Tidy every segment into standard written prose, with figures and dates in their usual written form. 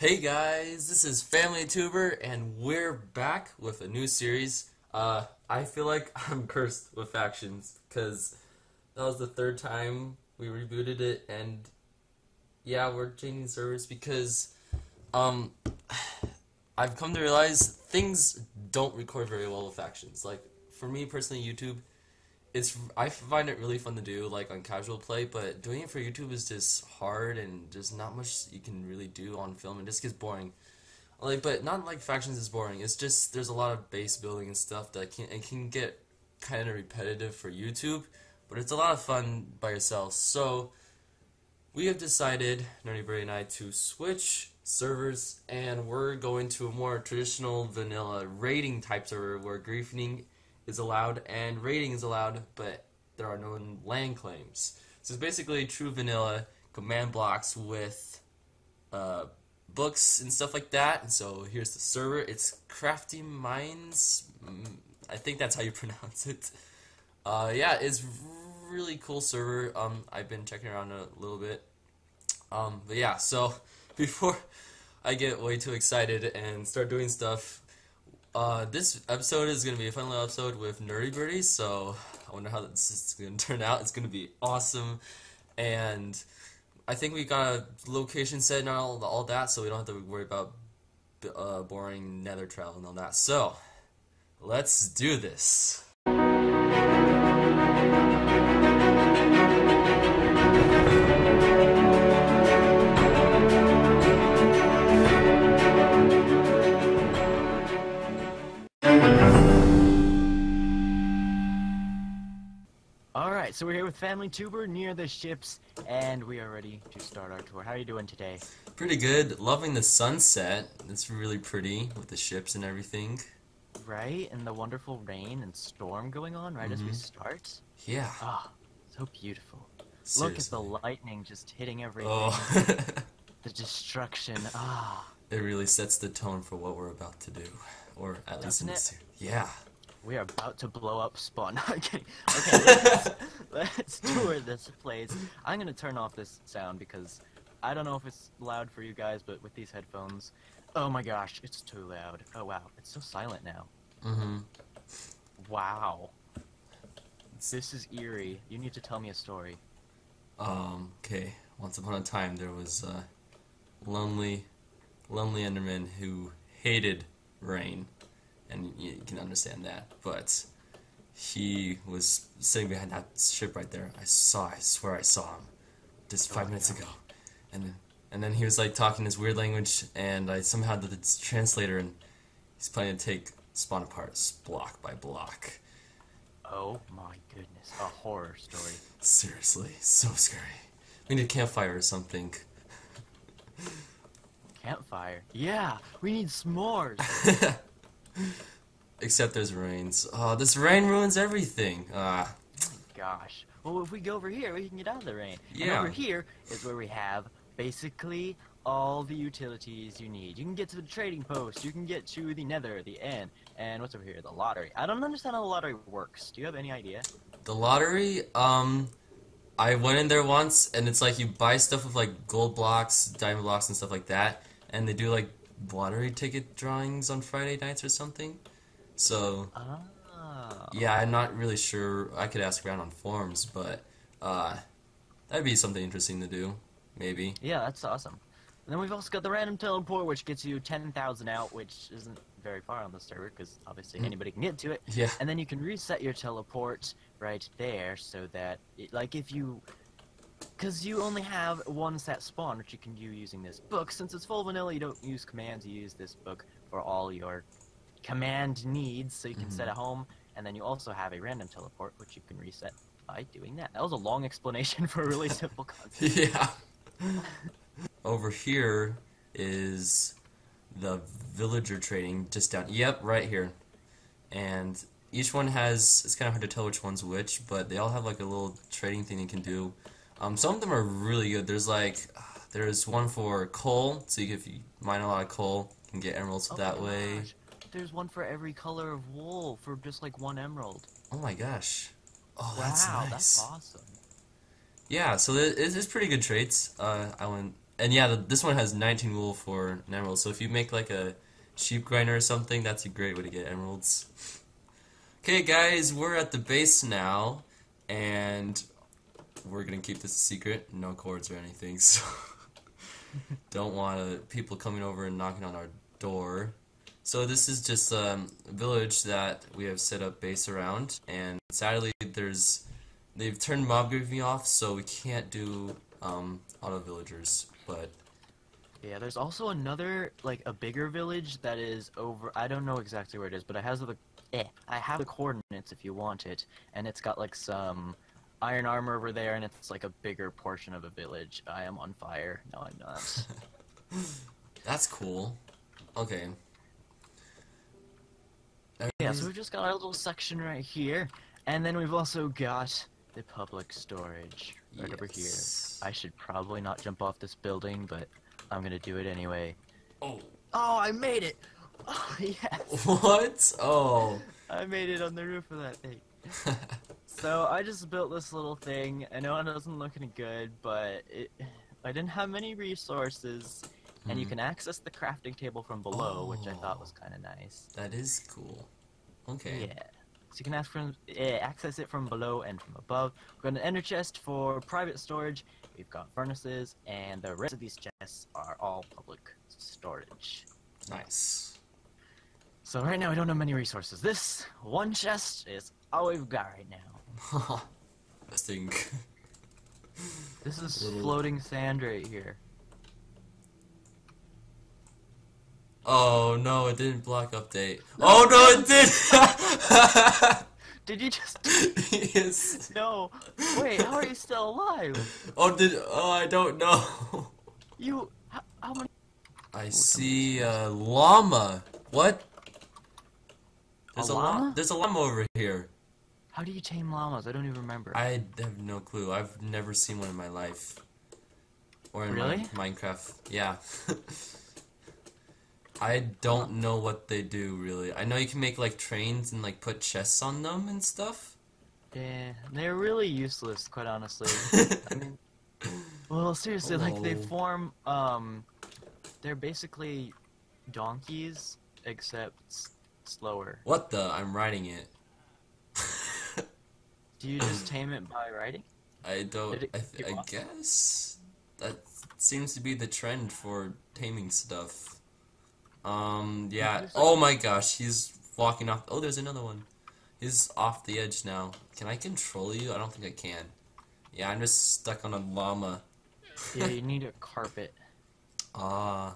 Hey guys, this is FamilyTuber, and we're back with a new series. I feel like I'm cursed with factions, because that was the third time we rebooted it, and yeah, we're changing servers because I've come to realize things don't record very well with factions. Like, for me personally, YouTube, I find it really fun to do, like, on casual play, but doing it for YouTube is just hard, and there's not much you can really do on film. It just gets boring. Like, but not like factions is boring. It's just there's a lot of base building and stuff that it can get kind of repetitive for YouTube, but it's a lot of fun by yourself. So we have decided, NerdieBirdie and I, to switch servers, and we're going to a more traditional vanilla raiding type server where griefing is allowed and raiding is allowed, but there are no land claims. So it's basically true vanilla command blocks with books and stuff like that. And so here's the server. It's Crafty Mines. I think that's how you pronounce it. Yeah, it's really cool server. I've been checking around a little bit. But yeah, so before I get way too excited and start doing stuff, this episode is going to be a fun little episode with NerdieBirdie, so I wonder how this is going to turn out. It's going to be awesome, and I think we got a location set and all that, so we don't have to worry about boring nether travel and all that. So, let's do this. So we're here with FamilyTuber near the ships, and we are ready to start our tour. How are you doing today? Pretty good. Loving the sunset. It's really pretty with the ships and everything. Right, and the wonderful rain and storm going on right as we start. Yeah. Ah, so beautiful. Seriously. Look at the lightning just hitting everything. Oh. The destruction. Ah. It really sets the tone for what we're about to do, or at least in this series. Yeah. We are about to blow up Spawn. No, I'm kidding. Okay, let's tour this place. I'm going to turn off this sound because I don't know if it's loud for you guys, but with these headphones, oh my gosh, it's too loud. Oh wow, it's so silent now. Mm-hmm. Wow. This is eerie. You need to tell me a story. Okay. Once upon a time, there was a lonely Enderman who hated rain. And you can understand that, but he was sitting behind that ship right there. I swear I saw him just 5 minutes ago. And then he was like talking this weird language, and I somehow did the translator, and he's planning to take Spawn apart block by block. Oh my goodness, a horror story. Seriously, so scary. We need a campfire or something. Campfire? Yeah, we need s'mores! Except there's rains. Oh, this rain ruins everything. Oh gosh. Well, if we go over here, we can get out of the rain. Yeah. And over here is where we have basically all the utilities you need. You can get to the trading post. You can get to the nether, the end, and what's over here? The lottery. I don't understand how the lottery works. Do you have any idea? The lottery? I went in there once, and it's like you buy stuff with like gold blocks, diamond blocks, and stuff like that, and they do like lottery ticket drawings on Friday nights or something. So, yeah, I'm not really sure. I could ask around on forums, but that'd be something interesting to do, maybe. Yeah, that's awesome. And then we've also got the random teleport, which gets you 10,000 out, which isn't very far on the server, because obviously anybody can get to it. Yeah. And then you can reset your teleport right there, so that, because you only have one set spawn, which you can do using this book. Since it's full vanilla, you don't use commands, you use this book for all your command needs, so you can set at home, and then you also have a random teleport, which you can reset by doing that. That was a long explanation for a really simple concept. Yeah. Over here is the villager trading, just down, yep, right here. And each one has, it's kind of hard to tell which one's which, but they all have like a little trading thing you can do. Some of them are really good. There's like, there's one for coal, so if you mine a lot of coal, you can get emeralds that way. Gosh. There's one for every color of wool for just like one emerald. Oh my gosh. Oh, wow, that's nice. That's awesome. Yeah, so it's pretty good traits. I went And yeah, this one has 19 wool for 9 emeralds, so if you make like a sheep grinder or something, that's a great way to get emeralds. Okay guys, we're at the base now, and we're gonna keep this a secret, no cords or anything, so don't want people coming over and knocking on our door. So this is just a village that we have set up base around, and sadly they've turned mob griefing off, so we can't do auto villagers, but yeah, there's also another, like, a bigger village that is over, I don't know exactly where it is, but it has the I have the coordinates if you want it, and it's got like some iron armor over there, and it's like a bigger portion of a village. I am on fire. No, I'm not. That's cool. Okay. Yeah, so we've just got our little section right here, and then we've also got the public storage right over here. I should probably not jump off this building, but I'm gonna do it anyway. Oh! Oh, I made it! Oh, yes! What? Oh! I made it on the roof of that thing. So I just built this little thing. I know it doesn't look any good, but I didn't have many resources, and you can access the crafting table from below, which I thought was kind of nice. That is cool. Okay. Yeah. So you can access it from below and from above. We've got an ender chest for private storage. We've got furnaces, and the rest of these chests are all public storage. Nice. So right now we don't have many resources. This one chest is all we've got right now. Interesting. This is floating sand right here. Oh no, it didn't block update. No. Oh no, it did! Did you just... Yes. No. Wait, how are you still alive? Oh, I don't know. You... How many... I see a llama. What? There's a llama? There's a llama over here. How do you tame llamas? I don't even remember. I have no clue. I've never seen one in my life. Or in Minecraft. Yeah. I don't know what they do, really. I know you can make, like, trains and, like, put chests on them and stuff. Yeah, they're really useless, quite honestly. I mean, well, seriously, like, they form, they're basically donkeys, except slower. What the? I'm riding it. Do you just tame it by riding? I don't, I guess. That seems to be the trend for taming stuff. Yeah. Oh my gosh, he's walking off. Oh, there's another one. He's off the edge now. Can I control you? I don't think I can. Yeah, I'm just stuck on a llama. Yeah, you need a carpet. Ah.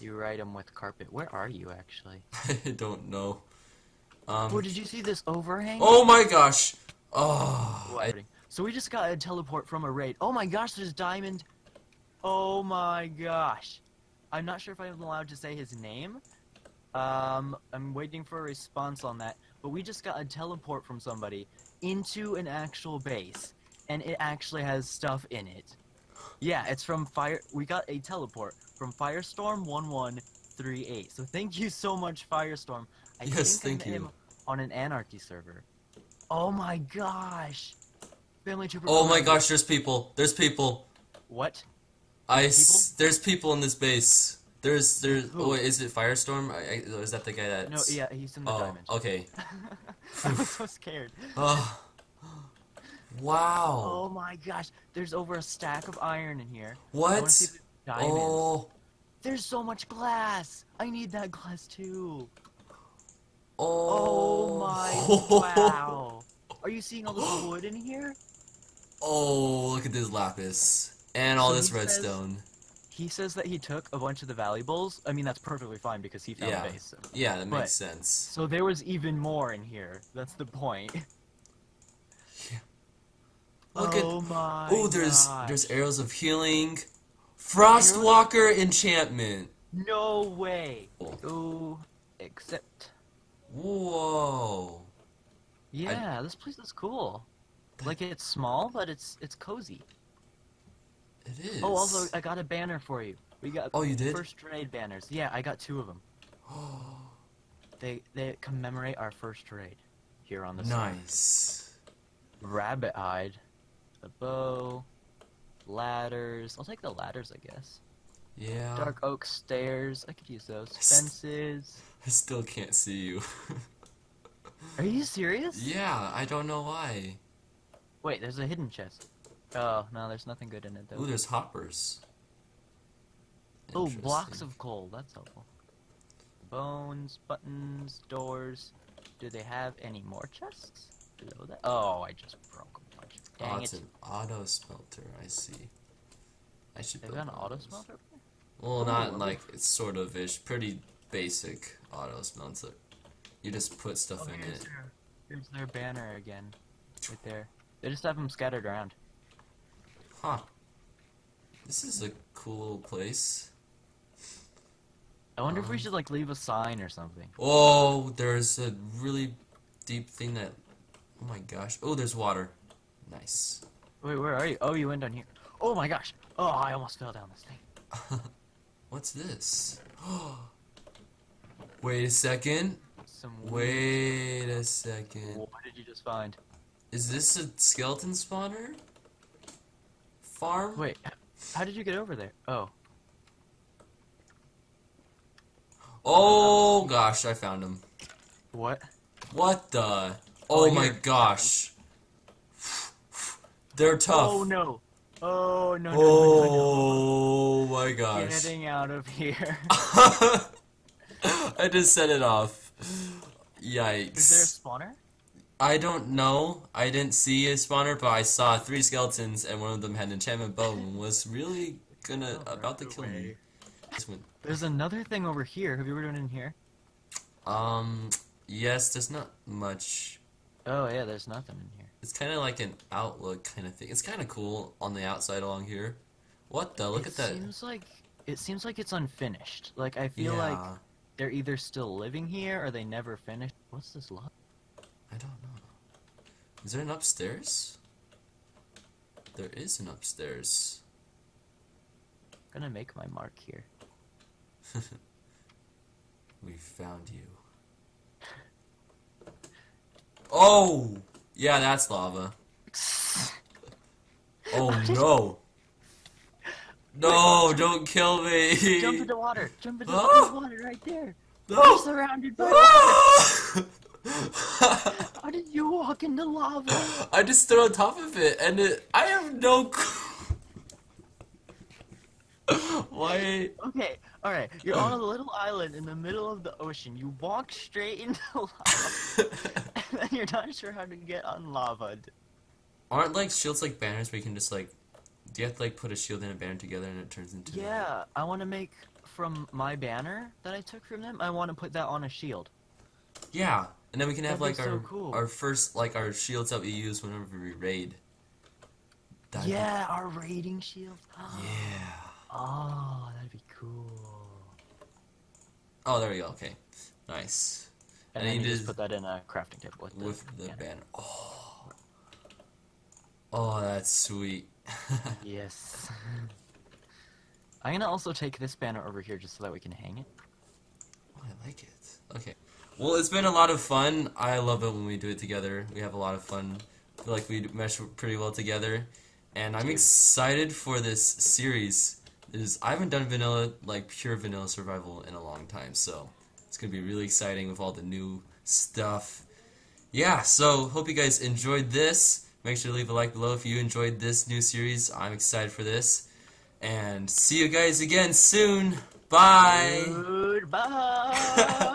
You ride him with carpet. Where are you, actually? I don't know. Oh, did you see this overhang? Oh my gosh! Oh. So we just got a teleport from a raid. Oh my gosh, there's Diamond. Oh my gosh. I'm not sure if I'm allowed to say his name. I'm waiting for a response on that. But we just got a teleport from somebody into an actual base. And it actually has stuff in it. Yeah, it's from we got a teleport from Firestorm 1138. So thank you so much, Firestorm. I think I met him on an Anarchy server. Oh my gosh. FamilyTuber. Oh my gosh, there's people. There's people. What? There's people in this base. Oh wait, is it Firestorm? Is that the guy that? No, yeah, he's in the diamond. Okay. I was so scared. Oh. Wow. Oh my gosh, there's over a stack of iron in here. What? I wanna see the diamonds. Oh. There's so much glass. I need that glass too. Oh. Oh my. Wow. Are you seeing all this wood in here? Oh, look at this lapis. And all this redstone. He says that he took a bunch of the valuables. I mean, that's perfectly fine because he found a base. So. Yeah, that makes sense. So there was even more in here. That's the point. Yeah. Look oh my there's arrows of healing. Frostwalker enchantment. No way. Oh, except. Whoa. Yeah, this place is cool. Like, it's small, but it's cozy. It is. Oh, also, I got a banner for you. We got first raid banners. Yeah, I got 2 of them. They commemorate our first raid here on the side. Nice. Rabbit-eyed, the bow, Ladders. I'll take the ladders, I guess. Yeah. Dark oak stairs. I could use those. Fences. I still can't see you. Are you serious? Yeah, I don't know why. Wait, there's a hidden chest. Oh, no, there's nothing good in it, though. Ooh, there's hoppers. Oh, blocks of coal. That's helpful. Bones, buttons, doors. Do they have any more chests below that? Oh, I just broke a bunch. Dang it. It's an auto smelter. I see. I should build an auto smelter. Well, not like it's sort of ish. Pretty basic auto smelter. You just put stuff in it. Here's their banner again. Right there. They just have them scattered around. Huh. This is a cool place. I wonder if we should, like, leave a sign or something. Oh, there's a really deep thing that... Oh my gosh. Oh, there's water. Nice. Wait, where are you? Oh, you went down here. Oh my gosh. Oh, I almost fell down this thing. What's this? Wait a second. Wait a second. What did you just find? Is this a skeleton spawner? Farm? Wait, how did you get over there? Oh. Oh gosh, I found him. What? What the? Oh my gosh. They're tough. Oh no. Oh no. Oh my gosh. Getting out of here. I just set it off. Yikes. Is there a spawner? I don't know. I didn't see a spawner, but I saw 3 skeletons, and one of them had an enchantment bow and was really about to kill me. There's another thing over here. Have you ever done in here? Yes, there's not much. Oh, yeah, there's nothing in here. It's kind of like an outlook kind of thing. It's kind of cool on the outside along here. What the? Look at that. It seems like it's unfinished. Like, I feel like they're either still living here or they never finished. What's this lot? I don't know. Is there an upstairs? There is an upstairs. I'm gonna make my mark here. We found you. Oh! Yeah, that's lava. Oh no! No, don't kill me! Jump into water! Jump into the water right there! No. We're surrounded by water! How did you walk into lava? I just stood on top of it, and I have no clue. Why? Okay, alright, you're on a little island in the middle of the ocean. You walk straight into lava, and then you're not sure how to get unlavaed. Aren't, like, shields like banners where you can just, like... Do you have to, like, put a shield and a banner together and it turns into... Yeah, I want to make from my banner that I took from them, I want to put that on a shield. Yeah. And then we can have like our shields that we use whenever we raid. That'd be... our raiding shield. Yeah. Oh, that'd be cool. Oh, there we go. Okay, nice. And then you just put that in a crafting table with the banner. Oh. Oh, that's sweet. Yes. I'm gonna also take this banner over here just so that we can hang it. Oh, I like it. Okay. Well, it's been a lot of fun. I love it when we do it together. We have a lot of fun. I feel like we mesh pretty well together. And I'm excited for this series. I haven't done vanilla, like pure vanilla survival in a long time. So it's going to be really exciting with all the new stuff. Yeah, so hope you guys enjoyed this. Make sure to leave a like below if you enjoyed this new series. I'm excited for this. And see you guys again soon. Bye. Goodbye.